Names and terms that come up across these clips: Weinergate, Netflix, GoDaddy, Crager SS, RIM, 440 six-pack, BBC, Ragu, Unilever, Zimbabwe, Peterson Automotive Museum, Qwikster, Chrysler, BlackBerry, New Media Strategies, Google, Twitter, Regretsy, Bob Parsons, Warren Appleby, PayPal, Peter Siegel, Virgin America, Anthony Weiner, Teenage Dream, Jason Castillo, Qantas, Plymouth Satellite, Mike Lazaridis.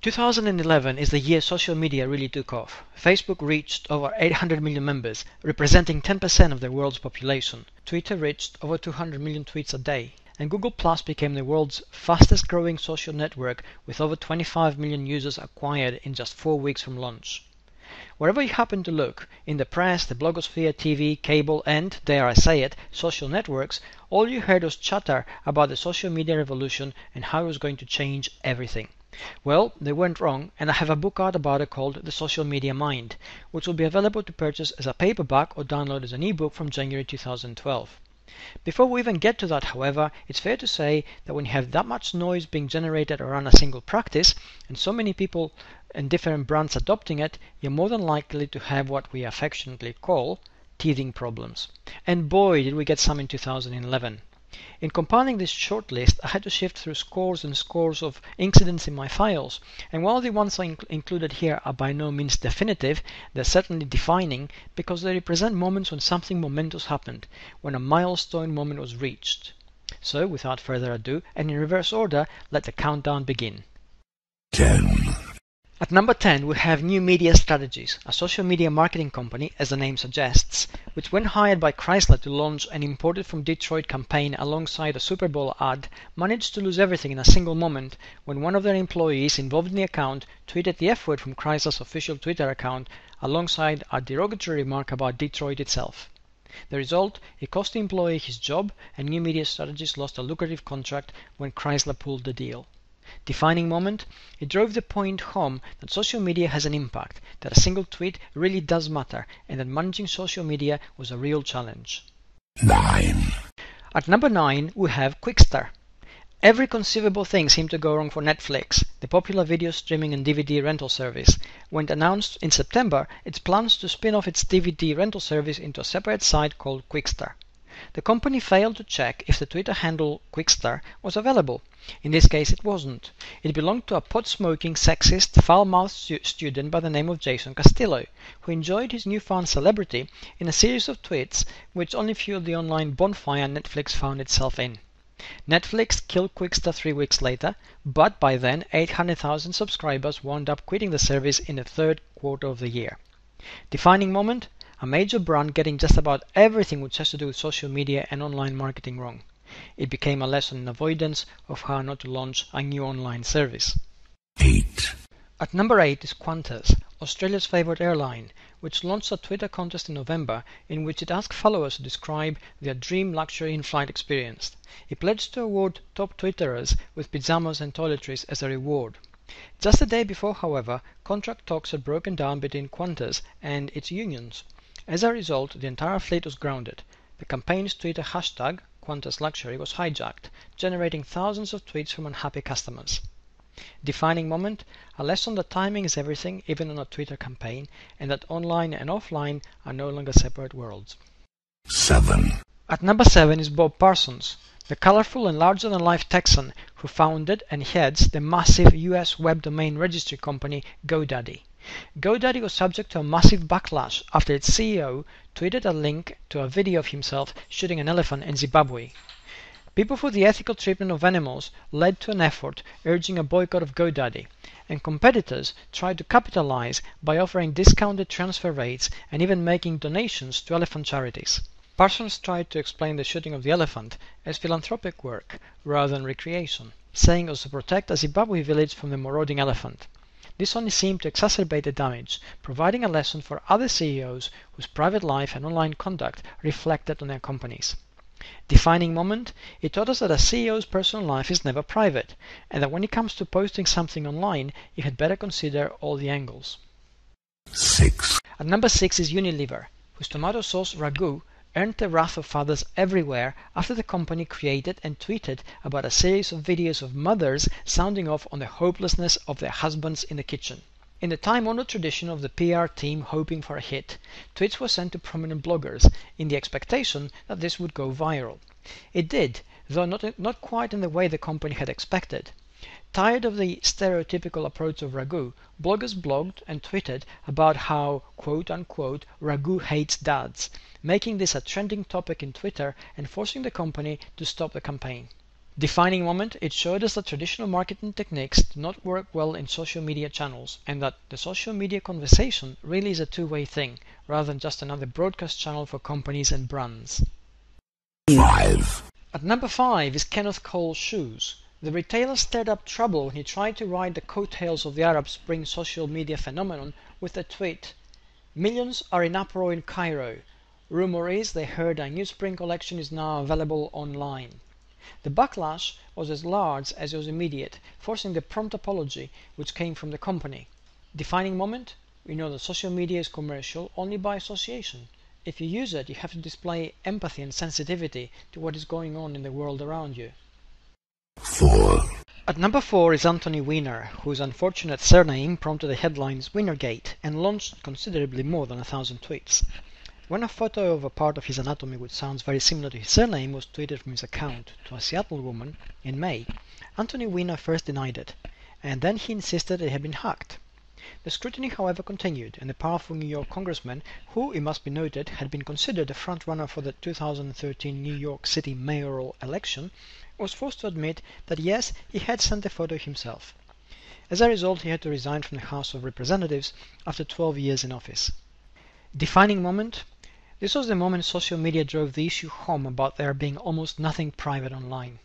2011 is the year social media really took off. Facebook reached over 800 million members, representing 10% of the world's population. Twitter reached over 200 million tweets a day. And Google Plus became the world's fastest growing social network, with over 25 million users acquired in just 4 weeks from launch. Wherever you happen to look, in the press, the blogosphere, TV, cable and, dare I say it, social networks, all you heard was chatter about the social media revolution and how it was going to change everything. Well, they weren't wrong, and I have a book out about it called The Social Media Mind, which will be available to purchase as a paperback or download as an ebook from January 2012. Before we even get to that, however, it's fair to say that when you have that much noise being generated around a single practice, and so many people and different brands adopting it, you're more than likely to have what we affectionately call teething problems. And boy, did we get some in 2011. In compiling this short list, I had to sift through scores and scores of incidents in my files, and while the ones I included here are by no means definitive, they're certainly defining because they represent moments when something momentous happened, when a milestone moment was reached. So, without further ado, and in reverse order, let the countdown begin. 10. At number 10, we have New Media Strategies, a social media marketing company, as the name suggests, which when hired by Chrysler to launch an imported from Detroit campaign alongside a Super Bowl ad, managed to lose everything in a single moment when one of their employees involved in the account tweeted the F-word from Chrysler's official Twitter account alongside a derogatory remark about Detroit itself. The result, it cost the employee his job, and New Media Strategies lost a lucrative contract when Chrysler pulled the deal. Defining moment, it drove the point home that social media has an impact, that a single tweet really does matter, and that managing social media was a real challenge. 9. At number 9, we have Qwikster. Every conceivable thing seemed to go wrong for Netflix, the popular video streaming and DVD rental service. When it announced in September its plans to spin off its DVD rental service into a separate site called Qwikster. The company failed to check if the Twitter handle Qwikster was available. In this case, it wasn't. It belonged to a pot-smoking, sexist, foul-mouthed student by the name of Jason Castillo, who enjoyed his newfound celebrity in a series of tweets which only fueled the online bonfire Netflix found itself in. Netflix killed Qwikster 3 weeks later, but by then 800,000 subscribers wound up quitting the service in the third quarter of the year. Defining moment? A major brand getting just about everything which has to do with social media and online marketing wrong. It became a lesson in avoidance of how not to launch a new online service. 8. At number 8 is Qantas, Australia's favourite airline, which launched a Twitter contest in November in which it asked followers to describe their dream luxury in-flight experience. It pledged to award top Twitterers with pyjamas and toiletries as a reward. Just the day before, however, contract talks had broken down between Qantas and its unions. As a result, the entire fleet was grounded. The campaign's Twitter hashtag, QantasLuxury, was hijacked, generating thousands of tweets from unhappy customers. Defining moment, a lesson that timing is everything, even on a Twitter campaign, and that online and offline are no longer separate worlds. 7. At number 7 is Bob Parsons, the colourful and larger-than-life Texan who founded and heads the massive US web domain registry company GoDaddy. GoDaddy was subject to a massive backlash after its CEO tweeted a link to a video of himself shooting an elephant in Zimbabwe. People for the ethical treatment of animals led to an effort urging a boycott of GoDaddy, and competitors tried to capitalize by offering discounted transfer rates and even making donations to elephant charities. Parsons tried to explain the shooting of the elephant as philanthropic work rather than recreation, saying it was to protect a Zimbabwe village from the marauding elephant. This only seemed to exacerbate the damage, providing a lesson for other CEOs whose private life and online conduct reflected on their companies. Defining moment, it taught us that a CEO's personal life is never private, and that when it comes to posting something online, you had better consider all the angles. 6. At number 6 is Unilever, whose tomato sauce Ragu earned the wrath of fathers everywhere after the company created and tweeted about a series of videos of mothers sounding off on the hopelessness of their husbands in the kitchen. In the time-honored tradition of the PR team hoping for a hit, tweets were sent to prominent bloggers in the expectation that this would go viral. It did, though not quite in the way the company had expected. Tired of the stereotypical approach of Ragu, bloggers blogged and tweeted about how quote-unquote Ragu hates dads, making this a trending topic in Twitter and forcing the company to stop the campaign. Defining moment, it showed us that traditional marketing techniques do not work well in social media channels and that the social media conversation really is a two-way thing, rather than just another broadcast channel for companies and brands. At number 5 is Kenneth Cole's shoes. The retailer stirred up trouble when he tried to ride the coattails of the Arab Spring social media phenomenon with a tweet. Millions are in uproar in Cairo. Rumor is they heard a new spring collection is now available online. The backlash was as large as it was immediate, forcing the prompt apology which came from the company. Defining moment? We know that social media is commercial only by association. If you use it, you have to display empathy and sensitivity to what is going on in the world around you. At number 4 is Anthony Weiner, whose unfortunate surname prompted the headlines Weinergate and launched considerably more than 1,000 tweets. When a photo of a part of his anatomy which sounds very similar to his surname was tweeted from his account to a Seattle woman in May, Anthony Weiner first denied it, and then he insisted it had been hacked. The scrutiny, however, continued, and the powerful New York congressman, who, it must be noted, had been considered a front-runner for the 2013 New York City mayoral election, was forced to admit that yes, he had sent the photo himself. As a result, he had to resign from the House of Representatives after 12 years in office. Defining moment? This was the moment social media drove the issue home about there being almost nothing private online.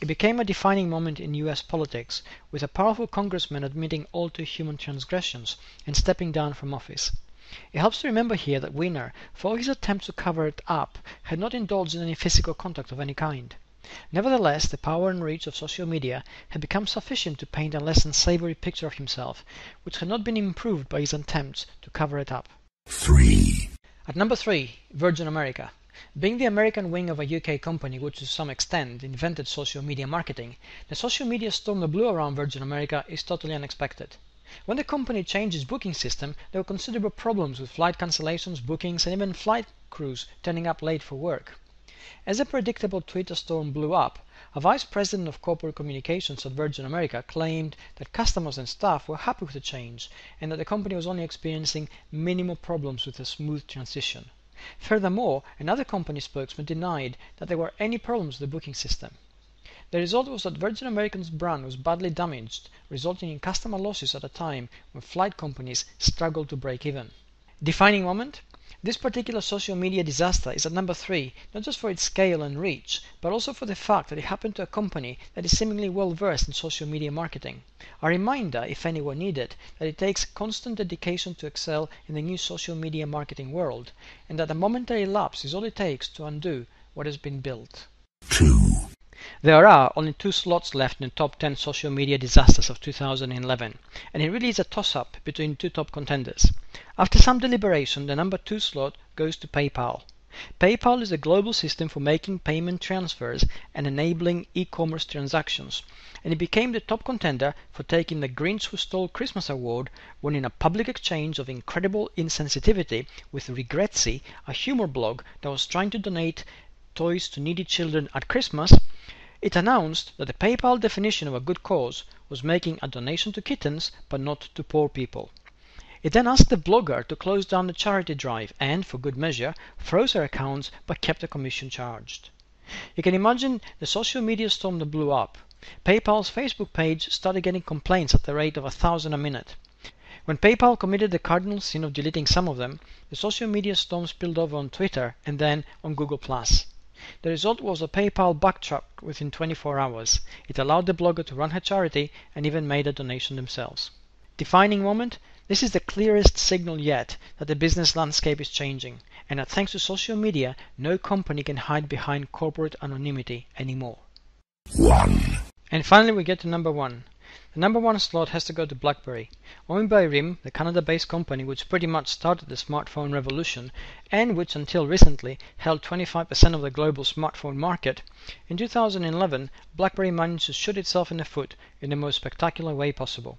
It became a defining moment in US politics, with a powerful congressman admitting all to human transgressions and stepping down from office. It helps to remember here that Weiner, for all his attempts to cover it up, had not indulged in any physical contact of any kind. Nevertheless, the power and reach of social media had become sufficient to paint a less unsavory picture of himself, which had not been improved by his attempts to cover it up. At number 3, Virgin America. Being the American wing of a UK company which to some extent invented social media marketing, the social media storm that blew around Virgin America is totally unexpected. When the company changed its booking system, there were considerable problems with flight cancellations, bookings, and even flight crews turning up late for work. As a predictable Twitter storm blew up, a vice president of corporate communications at Virgin America claimed that customers and staff were happy with the change and that the company was only experiencing minimal problems with a smooth transition. Furthermore, another company spokesman denied that there were any problems with the booking system. The result was that Virgin America's brand was badly damaged, resulting in customer losses at a time when flight companies struggled to break even. Defining moment? This particular social media disaster is at number 3, not just for its scale and reach, but also for the fact that it happened to a company that is seemingly well-versed in social media marketing. A reminder, if anyone needed, that it takes constant dedication to excel in the new social media marketing world, and that a momentary lapse is all it takes to undo what has been built. There are only 2 slots left in the top 10 social media disasters of 2011, and it really is a toss-up between 2 top contenders. After some deliberation, the number 2 slot goes to PayPal. PayPal is a global system for making payment transfers and enabling e-commerce transactions, and it became the top contender for taking the Grinch Who Stole Christmas award when, in a public exchange of incredible insensitivity with Regretsy, a humor blog that was trying to donate toys to needy children at Christmas, it announced that the PayPal definition of a good cause was making a donation to kittens but not to poor people. It then asked the blogger to close down the charity drive and, for good measure, froze her accounts but kept the commission charged. You can imagine the social media storm that blew up. PayPal's Facebook page started getting complaints at the rate of 1,000 a minute. When PayPal committed the cardinal sin of deleting some of them, the social media storm spilled over on Twitter and then on Google+. The result was that PayPal backtracked within 24 hours. It allowed the blogger to run her charity and even made a donation themselves. Defining moment? This is the clearest signal yet that the business landscape is changing, and that thanks to social media, no company can hide behind corporate anonymity anymore. And finally we get to number 1. The number 1 slot has to go to BlackBerry. Owned by RIM, the Canada-based company which pretty much started the smartphone revolution and which until recently held 25% of the global smartphone market, in 2011 BlackBerry managed to shoot itself in the foot in the most spectacular way possible.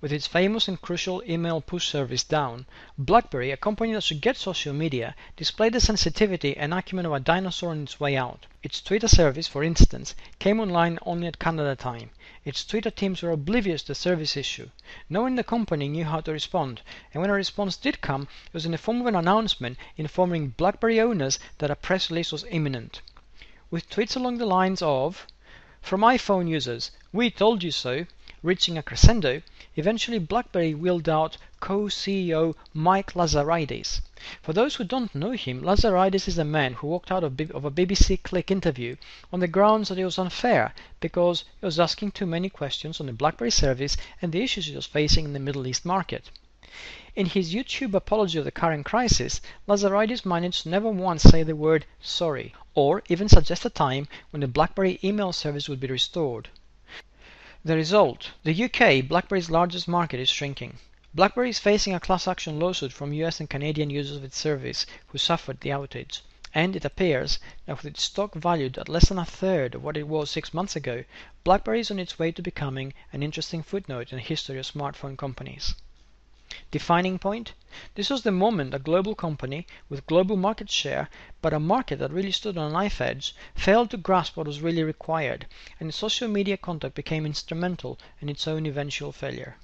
With its famous and crucial email push service down, BlackBerry, a company that should get social media, displayed the sensitivity and acumen of a dinosaur on its way out. Its Twitter service, for instance, came online only at Canada time. Its Twitter teams were oblivious to the service issue. No one in the company knew how to respond, and when a response did come, it was in the form of an announcement informing BlackBerry owners that a press release was imminent. With tweets along the lines of, "From iPhone users, we told you so," reaching a crescendo, eventually BlackBerry wheeled out co-CEO Mike Lazaridis. For those who don't know him, Lazaridis is the man who walked out of a BBC Click interview on the grounds that it was unfair because he was asking too many questions on the BlackBerry service and the issues he was facing in the Middle East market. In his YouTube apology of the current crisis, Lazaridis managed to never once say the word sorry, or even suggest a time when the BlackBerry email service would be restored. The result: the UK, BlackBerry's largest market, is shrinking. BlackBerry is facing a class action lawsuit from US and Canadian users of its service who suffered the outage, and it appears that with its stock valued at less than a third of what it was 6 months ago, BlackBerry is on its way to becoming an interesting footnote in the history of smartphone companies. Defining point? This was the moment a global company with global market share, but a market that really stood on a knife edge, failed to grasp what was really required, and social media contact became instrumental in its own eventual failure.